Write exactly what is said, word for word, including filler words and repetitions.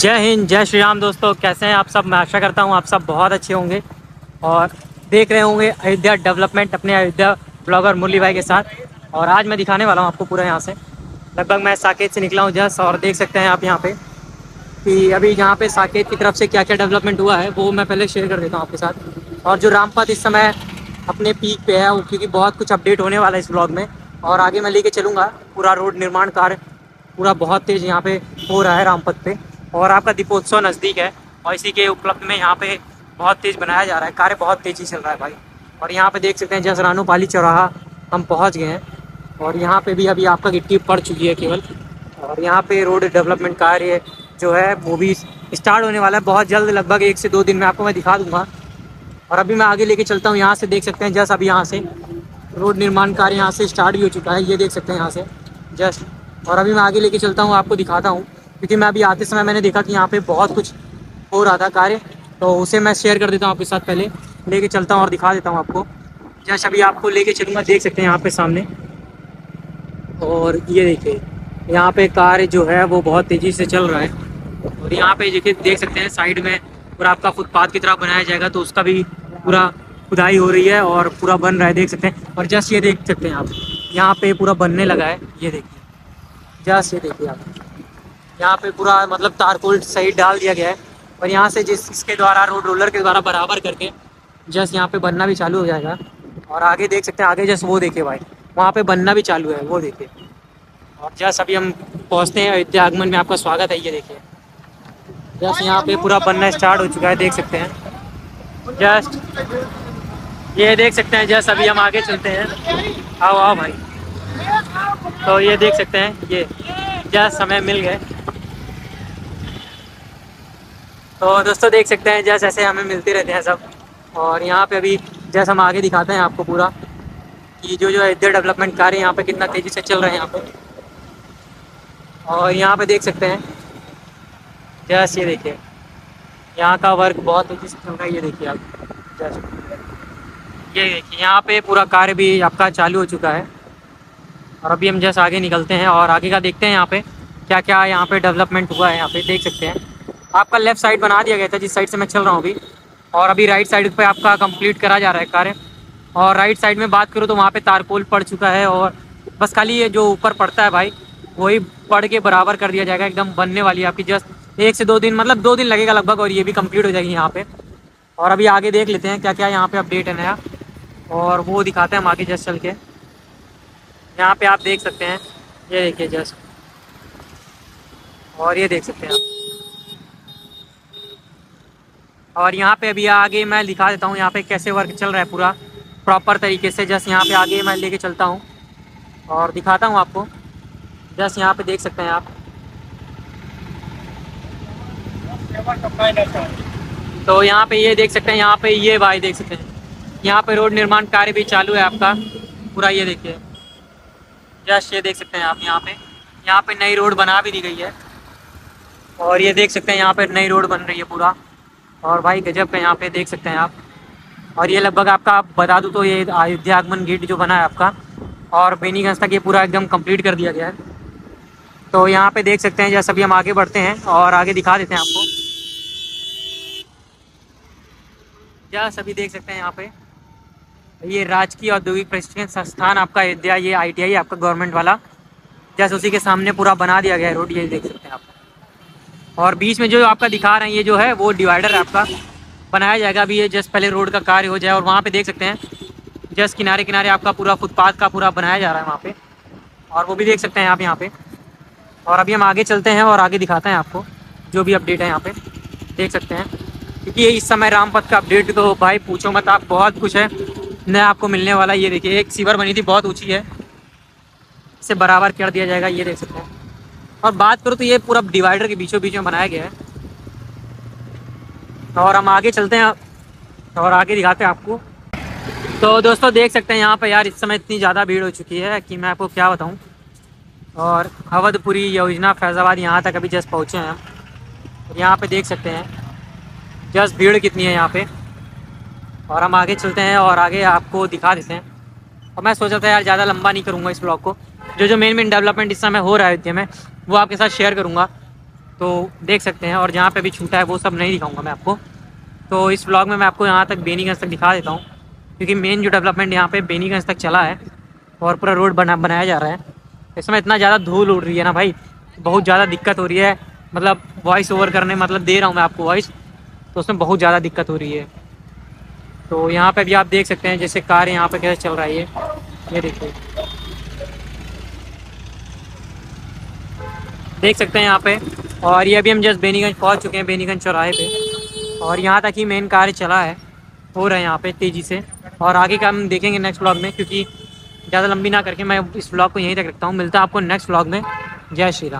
जय हिंद, जय श्री राम। दोस्तों, कैसे हैं आप सब? मैं आशा करता हूं आप सब बहुत अच्छे होंगे और देख रहे होंगे अयोध्या डेवलपमेंट अपने अयोध्या ब्लॉगर मुरली भाई के साथ। और आज मैं दिखाने वाला हूं आपको पूरा यहां से, लगभग मैं साकेत से निकला हूं जस्ट, और देख सकते हैं आप यहां पे कि अभी यहाँ पे साकेत की तरफ से क्या क्या डेवलपमेंट हुआ है वो मैं पहले शेयर कर देता हूँ आपके साथ। और जो रामपथ इस समय अपने पीक पे है, वो क्योंकि बहुत कुछ अपडेट होने वाला है इस ब्लॉग में, और आगे मैं लेके चलूँगा। पूरा रोड निर्माण कार्य पूरा बहुत तेज़ यहाँ पे हो रहा है रामपथ पे, और आपका दीपोत्सव नज़दीक है और इसी के उपलब्ध में यहाँ पे बहुत तेज़ बनाया जा रहा है, कार्य बहुत तेज़ी चल रहा है भाई। और यहाँ पे देख सकते हैं जैसे रानो पाली चौराहा हम पहुँच गए हैं, और यहाँ पे भी अभी आपका गिट्टी पड़ चुकी है केवल। और यहाँ पे रोड डेवलपमेंट कार्य जो है वो भी स्टार्ट होने वाला है बहुत जल्द, लगभग एक से दो दिन में आपको मैं दिखा दूँगा। और अभी मैं आगे लेके चलता हूँ। यहाँ से देख सकते हैं जस्ट अभी यहाँ से रोड निर्माण कार्य यहाँ से स्टार्ट भी हो चुका है, ये देख सकते हैं यहाँ से जस्ट। और अभी मैं आगे लेके चलता हूँ, आपको दिखाता हूँ, क्योंकि मैं अभी आते समय मैंने देखा कि यहाँ पे बहुत कुछ हो रहा था कार्य, तो उसे मैं शेयर कर देता हूँ आपके साथ। पहले लेके चलता हूँ और दिखा देता हूँ आपको जस्ट, अभी आपको लेके चलूँगा। देख सकते हैं यहाँ पे सामने, और ये देखिए यहाँ पे कार्य जो है वो बहुत तेज़ी से चल रहा है। और यहाँ पे देखिए देख सकते हैं साइड में पूरा आपका फुटपाथ की तरह बनाया जाएगा, तो उसका भी पूरा खुदाई हो रही है और पूरा बन रहा है, देख सकते हैं। और जस्ट ये देख सकते हैं आप, यहाँ पे पूरा बनने लगा है, ये देखिए जस्ट, ये देखिए आप, यहाँ पे पूरा मतलब तारकोल सही डाल दिया गया है। और यहाँ से जिस इसके द्वारा रोड रोलर के द्वारा बराबर करके जस्ट यहाँ पे बनना भी चालू हो जाएगा। और आगे देख सकते हैं, आगे जस्ट वो देखिए भाई, वहाँ पे बनना भी चालू है, वो देखिए। और जस्ट अभी हम पहुँचते हैं अयोध्या आगमन में, आपका स्वागत है। ये देखिए जस्ट यहाँ पे पूरा बनना स्टार्ट हो चुका है, देख सकते हैं जस्ट, ये देख सकते हैं जस्ट। अभी हम आगे चलते हैं, आओ आओ भाई। तो ये देख सकते हैं, ये जस्ट समय मिल गए। तो दोस्तों देख सकते हैं जस्ट ऐसे हमें मिलते रहते हैं सब। और यहाँ पे अभी जस्ट हम आगे दिखाते हैं आपको पूरा कि जो जो अयोध्या डेवलपमेंट कार्य यहाँ पे कितना तेज़ी से चल रहे हैं यहाँ पे। और यहाँ पे देख सकते हैं जस्ट, ये देखिए यहाँ का वर्क बहुत तेज़ी से चल रहा है, ये देखिए आप जस्ट, ये देखिए यहाँ पे पूरा कार्य भी आपका चालू हो चुका है। और अभी हम जस्ट आगे निकलते हैं और आगे का देखते हैं यहाँ पे क्या क्या यहाँ पे डेवलपमेंट हुआ है। यहाँ पे देख सकते हैं आपका लेफ़्ट साइड बना दिया गया था जिस साइड से मैं चल रहा हूँ अभी, और अभी राइट साइड पे आपका कंप्लीट करा जा रहा है कार्य। और राइट साइड में बात करूँ तो वहाँ पे तारकोल पड़ चुका है, और बस खाली ये जो ऊपर पड़ता है भाई वही पड़ के बराबर कर दिया जाएगा, एकदम बनने वाली है आपकी जस्ट एक से दो दिन, मतलब दो दिन लगेगा लगभग, और ये भी कम्प्लीट हो जाएगी यहाँ पर। और अभी आगे देख लेते हैं क्या क्या यहाँ पर अपडेट है नया, और वो दिखाते हैं हम आगे जस्ट चल के। यहाँ पर आप देख सकते हैं, ये देखिए जस्ट, और ये देख सकते हैं आप। और यहाँ पे अभी आगे मैं दिखा देता हूँ यहाँ पे कैसे वर्क चल रहा है पूरा प्रॉपर तरीके से। जस्ट यहाँ पे आगे मैं लेके चलता हूँ और दिखाता हूँ आपको। जस्ट यहाँ पे देख सकते हैं आप, तो यहाँ पे ये देख सकते हैं, यहाँ पे ये भाई देख सकते हैं यहाँ पे रोड निर्माण कार्य भी चालू है आपका पूरा, ये देखिए जस्ट, ये देख सकते हैं आप। यहाँ पे यहाँ पे नई रोड बना भी दी गई है, और ये देख सकते हैं यहाँ पे नई रोड बन रही है पूरा। और भाई गजब का यहाँ पे देख सकते हैं आप। और ये लगभग आपका, आप बता दूँ तो ये अयोध्या आगमन गेट जो बना है आपका, और बेनीगंज तक ये पूरा एकदम कंप्लीट कर दिया गया है। तो यहाँ पे देख सकते हैं जैसे अभी हम आगे बढ़ते हैं और आगे दिखा देते हैं आपको। जैसे अभी देख सकते हैं यहाँ पे ये राजकीय औद्योगिक प्रशिक्षण संस्थान आपका अयोध्या, ये आई टी आई आपका गवर्नमेंट वाला, जैसे उसी के सामने पूरा बना दिया गया है रोड, ये देख सकते हैं आप। और बीच में जो आपका दिखा रहे हैं ये जो है वो डिवाइडर आपका बनाया जाएगा अभी, ये जस्ट पहले रोड का कार्य हो जाए। और वहाँ पे देख सकते हैं जस्ट किनारे किनारे आपका पूरा फुटपाथ का पूरा बनाया जा रहा है वहाँ पे, और वो भी देख सकते हैं आप यहाँ पे। और अभी हम आगे चलते हैं और आगे दिखाते हैं आपको जो भी अपडेट है यहाँ पर, देख सकते हैं। क्योंकि ये इस समय रामपथ का अपडेट तो भाई पूछो मत आप, बहुत कुछ है नया आपको मिलने वाला। ये देखिए एक सीवर बनी थी बहुत ऊँची है, इसे बराबर कर दिया जाएगा, ये देख सकते हैं। और बात करो तो ये पूरा डिवाइडर के बीचों बीच में बनाया गया है। और हम आगे चलते हैं और आगे दिखाते हैं आपको। तो दोस्तों देख सकते हैं यहाँ पर यार इस समय इतनी ज़्यादा भीड़ हो चुकी है कि मैं आपको क्या बताऊँ। और अवधपुरी योजना फैजाबाद यहाँ तक अभी जस्ट पहुँचे हैं हम, यहाँ पे देख सकते हैं जस्ट भीड़ कितनी है यहाँ पे। और हम आगे चलते हैं और आगे आपको दिखा देते हैं। और मैं सोचा था यार ज़्यादा लंबा नहीं करूँगा इस ब्लॉग को, जो जो मेन मेन डेवलपमेंट इस समय हो रहा है अयोध्या में वो आपके साथ शेयर करूँगा। तो देख सकते हैं। और जहाँ पे भी छूटा है वो सब नहीं दिखाऊंगा मैं आपको, तो इस ब्लॉग में मैं आपको यहाँ तक बेनीगंज तक दिखा देता हूँ, क्योंकि मेन जो डेवलपमेंट यहाँ पे बेनीगंज तक चला है और पूरा रोड बना बनाया जा रहा है। इस समय इतना ज़्यादा धूल उड़ रही है ना भाई, बहुत ज़्यादा दिक्कत हो रही है, मतलब वॉइस ओवर करने मतलब दे रहा हूँ मैं आपको वॉइस, तो उसमें बहुत ज़्यादा दिक्कत हो रही है। तो यहाँ पे भी आप देख सकते हैं जैसे कार यहाँ पे कैसे चल रहा है, ये ये देखिए, देख सकते हैं यहाँ पे। और ये अभी हम जस्ट बेनीगंज पहुँच चुके हैं, बेनीगंज चौराहे पे, और यहाँ तक ही मेन कार्य चला है, हो रहा है यहाँ पे तेज़ी से। और आगे का हम देखेंगे नेक्स्ट व्लॉग में, क्योंकि ज़्यादा लंबी ना करके मैं इस व्लॉग को यहीं तक रखता हूँ। मिलता है आपको नेक्स्ट व्लॉग में। जय श्री राम।